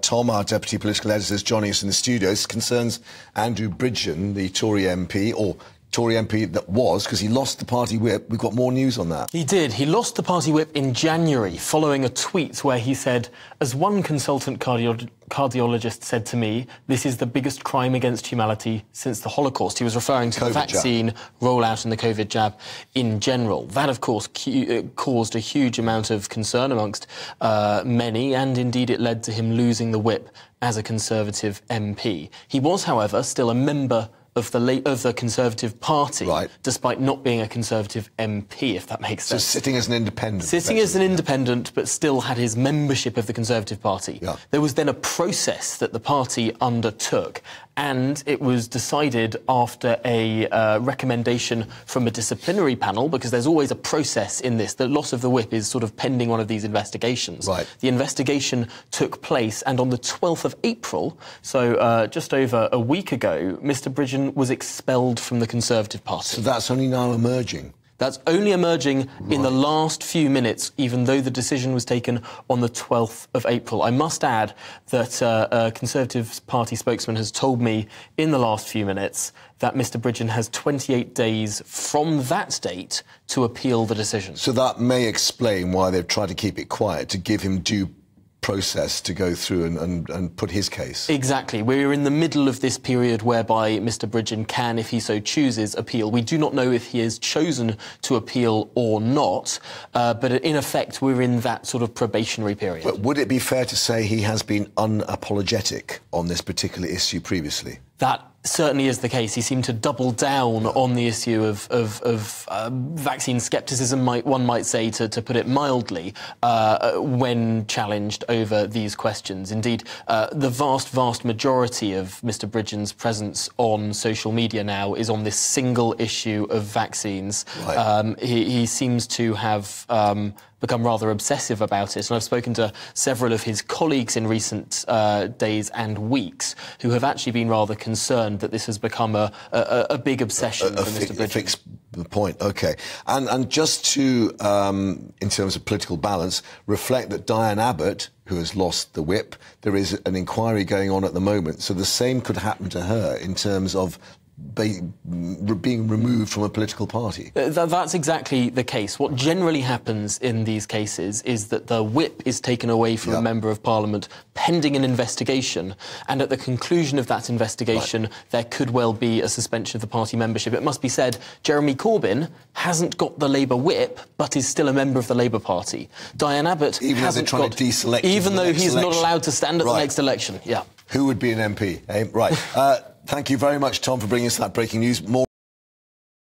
Tom, our deputy political editor, is joining us in the studio. This concerns Andrew Bridgen, the Tory MP, or Tory MP that was, because he lost the party whip. We've got more news on that. He did. He lost the party whip in January following a tweet where he said, as one consultant cardiologist said to me, this is the biggest crime against humanity since the Holocaust. He was referring to the vaccine rollout and the COVID jab in general. That, of course, caused a huge amount of concern amongst many, and indeed it led to him losing the whip as a Conservative MP. He was, however, still a member of the Conservative Party, right, despite not being a Conservative MP, if that makes sense. So sitting as an independent. Sitting as an independent, yeah, but still had his membership of the Conservative Party. Yeah. There was then a process that the party undertook, and it was decided after a recommendation from a disciplinary panel, because there's always a process in this. The loss of the whip is sort of pending one of these investigations. Right. The investigation took place, and on the 12th of April, so just over a week ago, Mr. Bridgen was expelled from the Conservative Party. So that's only now emerging? That's only emerging in the last few minutes, even though the decision was taken on the 12th of April. I must add that a Conservative Party spokesman has told me in the last few minutes that Mr. Bridgen has 28 days from that date to appeal the decision. So that may explain why they've tried to keep it quiet, to give him due process to go through and put his case. Exactly. We're in the middle of this period whereby Mr. Bridgen can, if he so chooses, appeal. We do not know if he is chosen to appeal or not, but in effect we're in that sort of probationary period. But would it be fair to say he has been unapologetic on this particular issue previously? That certainly is the case. He seemed to double down on the issue of vaccine scepticism, one might say, to put it mildly, when challenged over these questions. Indeed, the vast, vast majority of Mr. Bridgen's presence on social media now is on this single issue of vaccines. Right. He seems to have become rather obsessive about it, and I've spoken to several of his colleagues in recent days and weeks who have actually been rather concerned that this has become a big obsession for Mr. Bridgen. A fixed point, OK. And just to, in terms of political balance, reflect that Diane Abbott, who has lost the whip, there is an inquiry going on at the moment, so the same could happen to her in terms of being removed from a political party. That's exactly the case. What generally happens in these cases is that the whip is taken away from a Member of Parliament pending an investigation, and at the conclusion of that investigation there could well be a suspension of the party membership. It must be said, Jeremy Corbyn hasn't got the Labour whip but is still a member of the Labour Party. Diane Abbott hasn't got, even though he's not allowed to stand at the next election. Yeah. Who would be an MP? Right. Thank you very much, Tom, for bringing us that breaking news. More